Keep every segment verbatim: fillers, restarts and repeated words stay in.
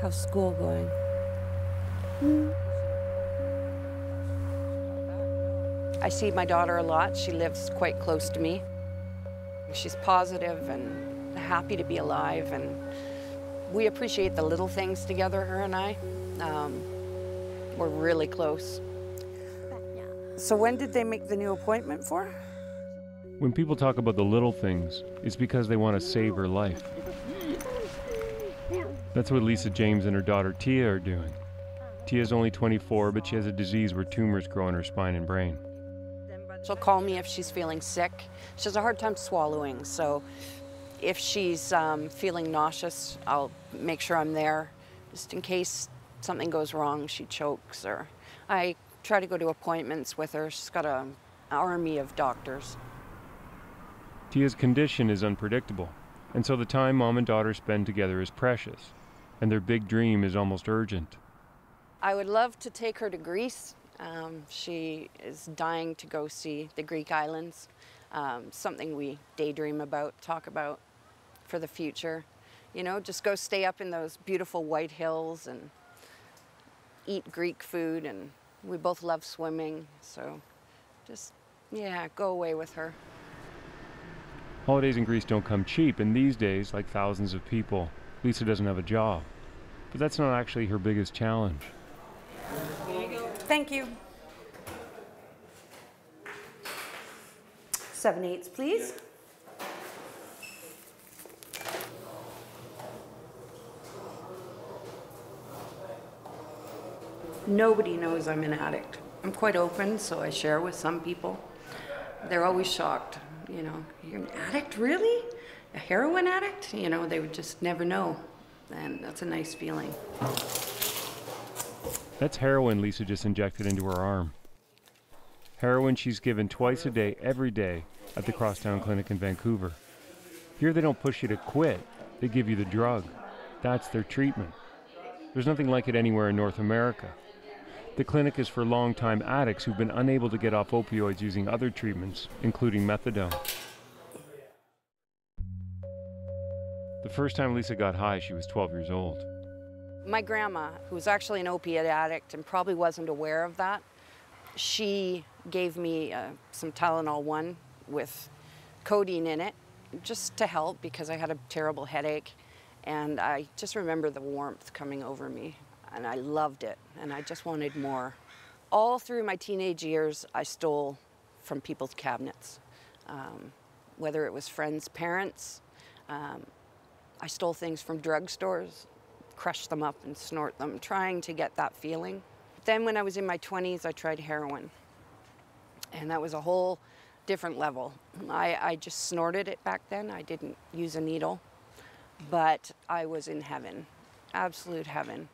How's school going? Mm. I see my daughter a lot. She lives quite close to me. She's positive and happy to be alive, and we appreciate the little things together, her and I. Um, we're really close. So when did they make the new appointment for? When people talk about the little things, it's because they want to save her life. That's what Lisa James and her daughter Tia are doing. Tia's only twenty-four, but she has a disease where tumors grow in her spine and brain. She'll call me if she's feeling sick. She has a hard time swallowing, so if she's um, feeling nauseous, I'll make sure I'm there, just in case something goes wrong, she chokes, or I try to go to appointments with her. She's got an army of doctors. Tia's condition is unpredictable, and so the time mom and daughter spend together is precious, and their big dream is almost urgent. I would love to take her to Greece. Um, she is dying to go see the Greek islands, um, something we daydream about, talk about for the future. You know, just go stay up in those beautiful white hills and eat Greek food, and we both love swimming, so just, yeah, go away with her. Holidays in Greece don't come cheap, and these days, like thousands of people, Lisa doesn't have a job. But that's not actually her biggest challenge. Here you go. Thank you. Seven eighths, please. Nobody knows I'm an addict. I'm quite open, so I share with some people. They're always shocked, you know. You're an addict, really? A heroin addict? You know, they would just never know. And that's a nice feeling. That's heroin Lisa just injected into her arm. Heroin she's given twice a day, every day, at the Crosstown Clinic in Vancouver. Here they don't push you to quit, they give you the drug. That's their treatment. There's nothing like it anywhere in North America. The clinic is for long-time addicts who've been unable to get off opioids using other treatments, including methadone. The first time Lisa got high, she was twelve years old. My grandma, who was actually an opiate addict and probably wasn't aware of that, she gave me uh, some Tylenol one with codeine in it, just to help because I had a terrible headache. And I just remember the warmth coming over me, and I loved it, and I just wanted more. All through my teenage years, I stole from people's cabinets, um, whether it was friends' parents. Um, I stole things from drugstores, crushed them up and snort them, trying to get that feeling. Then when I was in my twenties, I tried heroin, and that was a whole different level. I, I just snorted it back then. I didn't use a needle, but I was in heaven, absolute heaven.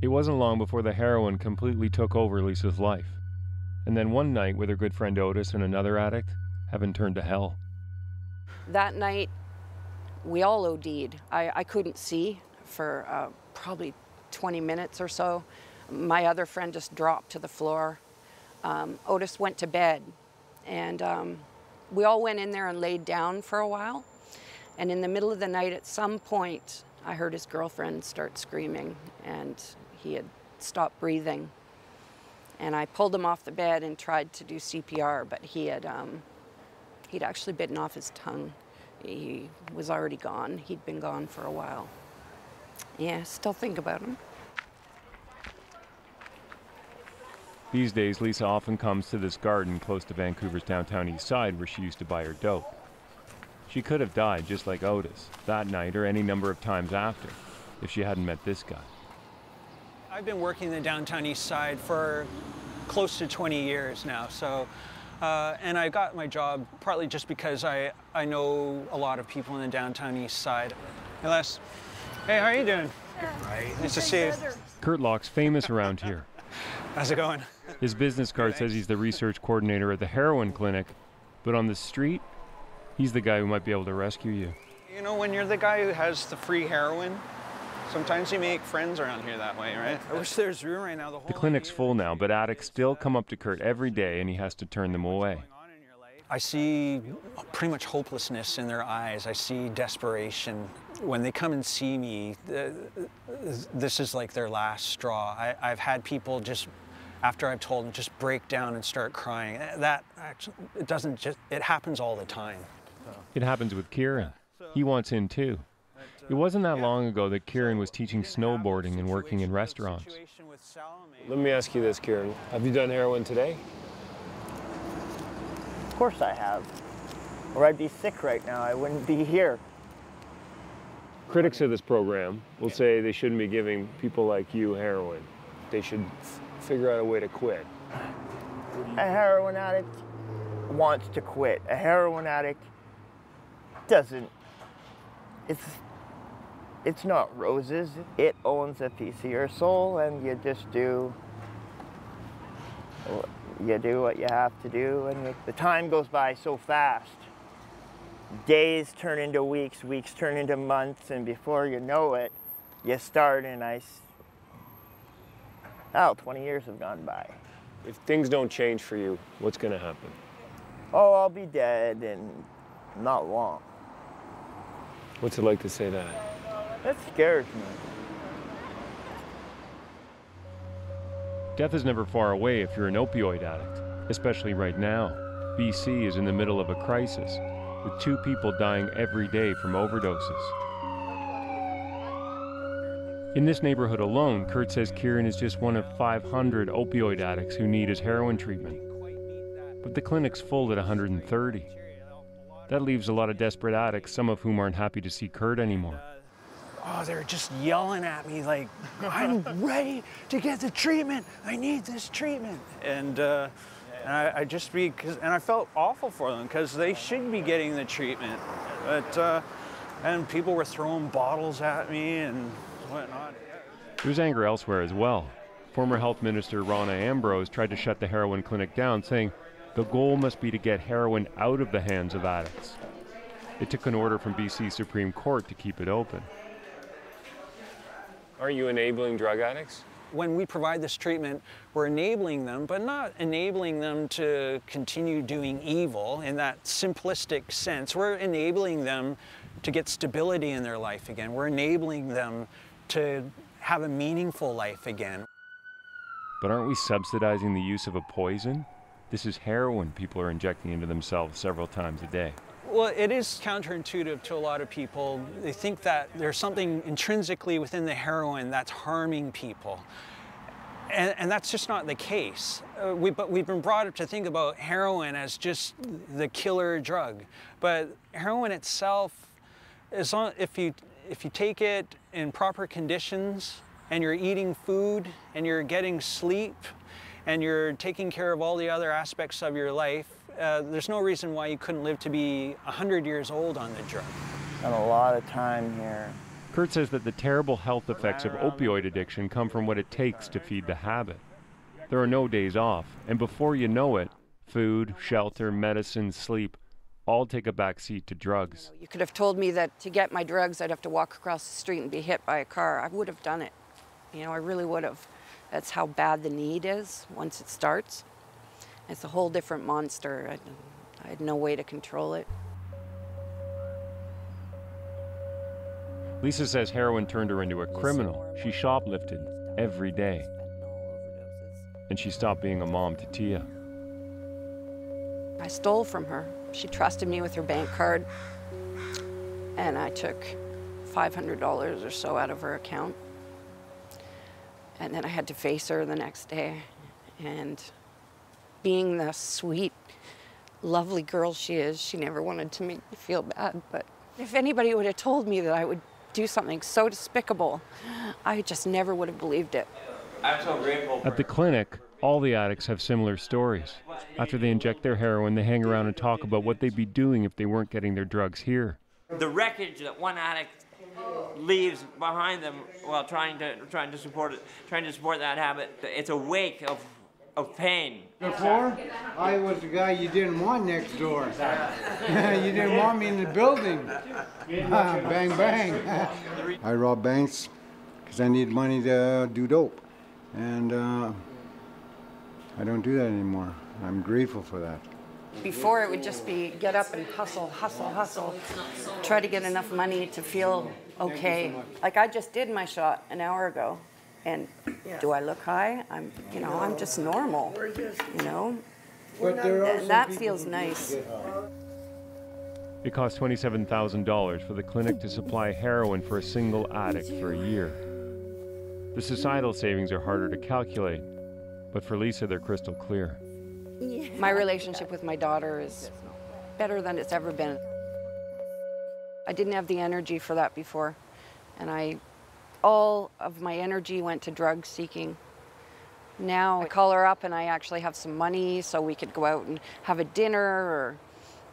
It wasn't long before the heroin completely took over Lisa's life. And then one night with her good friend Otis and another addict, heaven turned to hell. That night, we all O D'd. I, I couldn't see for uh, probably twenty minutes or so. My other friend just dropped to the floor. Um, Otis went to bed, and um, we all went in there and laid down for a while. And in the middle of the night, at some point, I heard his girlfriend start screaming, and he had stopped breathing. And I pulled him off the bed and tried to do C P R, but he had um, he'd actually bitten off his tongue. He was already gone. He'd been gone for a while. Yeah, still think about him. These days, Lisa often comes to this garden close to Vancouver's downtown east side where she used to buy her dope. She could have died just like Otis, that night or any number of times after, if she hadn't met this guy. I've been working the downtown east side for close to twenty years now, so, uh, and I got my job partly just because I, I know a lot of people in the downtown east side. Hey, Les. Hey, how are you doing? Right. Nice to see you. Kurtlock's famous around here. How's it going? His business card says he's the research coordinator at the heroin clinic, but on the street, he's the guy who might be able to rescue you. You know, when you're the guy who has the free heroin, sometimes you make friends around here that way, right? I wish there's room right now. The, whole the clinic's full now, but addicts still come up to Kurt every day, and he has to turn them away. I see pretty much hopelessness in their eyes. I see desperation. When they come and see me, this is like their last straw. I, I've had people just, after I've told them, just break down and start crying. That actually, it doesn't just, it happens all the time. It happens with Kieran. He wants in too. It wasn't that long ago that Kieran was teaching snowboarding and working in restaurants. Let me ask you this, Kieran. Have you done heroin today? Of course I have. Or I'd be sick right now. I wouldn't be here. Critics of this program will say they shouldn't be giving people like you heroin. They should figure out a way to quit. A heroin addict wants to quit. A heroin addict doesn't. It's, it's not roses. It owns a piece of your soul, and you just do, you do what you have to do, and the time goes by so fast. Days turn into weeks, weeks turn into months, and before you know it, you start and I, oh, twenty years have gone by. If things don't change for you, what's gonna happen? Oh, I'll be dead in not long. What's it like to say that? That scares me. Death is never far away if you're an opioid addict, especially right now. B C is in the middle of a crisis, with two people dying every day from overdoses. In this neighborhood alone, Kurt says Kieran is just one of five hundred opioid addicts who need his heroin treatment. But the clinic's full at one hundred thirty. That leaves a lot of desperate addicts, some of whom aren't happy to see Kurt anymore. Oh, they're just yelling at me like, I'm ready to get the treatment. I need this treatment. And, uh, and I, I just be, cause, and I felt awful for them because they should be getting the treatment. But, uh, and people were throwing bottles at me and whatnot. There's anger elsewhere as well. Former Health Minister Rona Ambrose tried to shut the heroin clinic down, saying, the goal must be to get heroin out of the hands of addicts. It took an order from B C Supreme Court to keep it open. Are you enabling drug addicts? When we provide this treatment, we're enabling them, but not enabling them to continue doing evil in that simplistic sense. We're enabling them to get stability in their life again. We're enabling them to have a meaningful life again. But aren't we subsidizing the use of a poison? This is heroin people are injecting into themselves several times a day. Well, it is counterintuitive to a lot of people. They think that there's something intrinsically within the heroin that's harming people. And, and that's just not the case. Uh, we, but we've been brought up to think about heroin as just the killer drug. But heroin itself, as long, if, you, if you take it in proper conditions and you're eating food and you're getting sleep, and you're taking care of all the other aspects of your life, uh, there's no reason why you couldn't live to be one hundred years old on the drug. Spent a lot of time here. Kurt says that the terrible health effects of opioid addiction come from what it takes to feed the habit. There are no days off, and before you know it, food, shelter, medicine, sleep, all take a back seat to drugs. You could have told me that to get my drugs, I'd have to walk across the street and be hit by a car. I would have done it. You know, I really would have. That's how bad the need is once it starts. It's a whole different monster. I, I had no way to control it. Lisa says heroin turned her into a criminal. She shoplifted every day. And she stopped being a mom to Tia. I stole from her. She trusted me with her bank card. And I took five hundred dollars or so out of her account. And then I had to face her the next day. And being the sweet, lovely girl she is, she never wanted to make me feel bad. But if anybody would have told me that I would do something so despicable, I just never would have believed it. I'm so grateful. At the clinic, all the addicts have similar stories. After they inject their heroin, they hang around and talk about what they'd be doing if they weren't getting their drugs here. The wreckage that one addict leaves behind them while trying to trying to support it, trying to support that habit. It's a wake of of pain. Before, I was the guy you didn't want next door. You didn't want me in the building. Ah, bang bang. I robbed banks because I needed money to do dope, and uh, I don't do that anymore. I'm grateful for that. Before it would just be get up and hustle, hustle, hustle, try to get enough money to feel okay. Like I just did my shot an hour ago, and do I look high? I'm, you know, I'm just normal, you know, and that feels nice. It cost twenty-seven thousand dollars for the clinic to supply heroin for a single addict for a year. The societal savings are harder to calculate, but for Lisa, they're crystal clear. My relationship with my daughter is better than it's ever been. I didn't have the energy for that before, and I, all of my energy went to drug seeking. Now I call her up and I actually have some money so we could go out and have a dinner or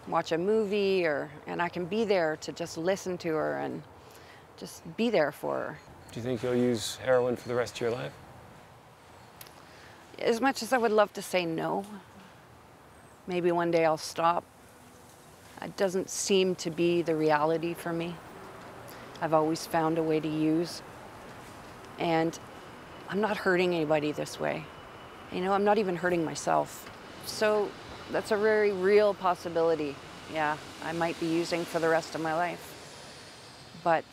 watch a movie, or, and I can be there to just listen to her and just be there for her. Do you think you'll use heroin for the rest of your life? As much as I would love to say no, maybe one day I'll stop. It doesn't seem to be the reality for me. I've always found a way to use. And I'm not hurting anybody this way. You know, I'm not even hurting myself. So that's a very real possibility. Yeah, I might be using for the rest of my life. But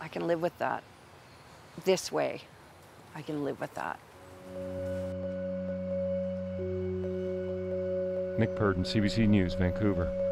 I can live with that. This way, I can live with that. Nick Purdon, C B C News, Vancouver.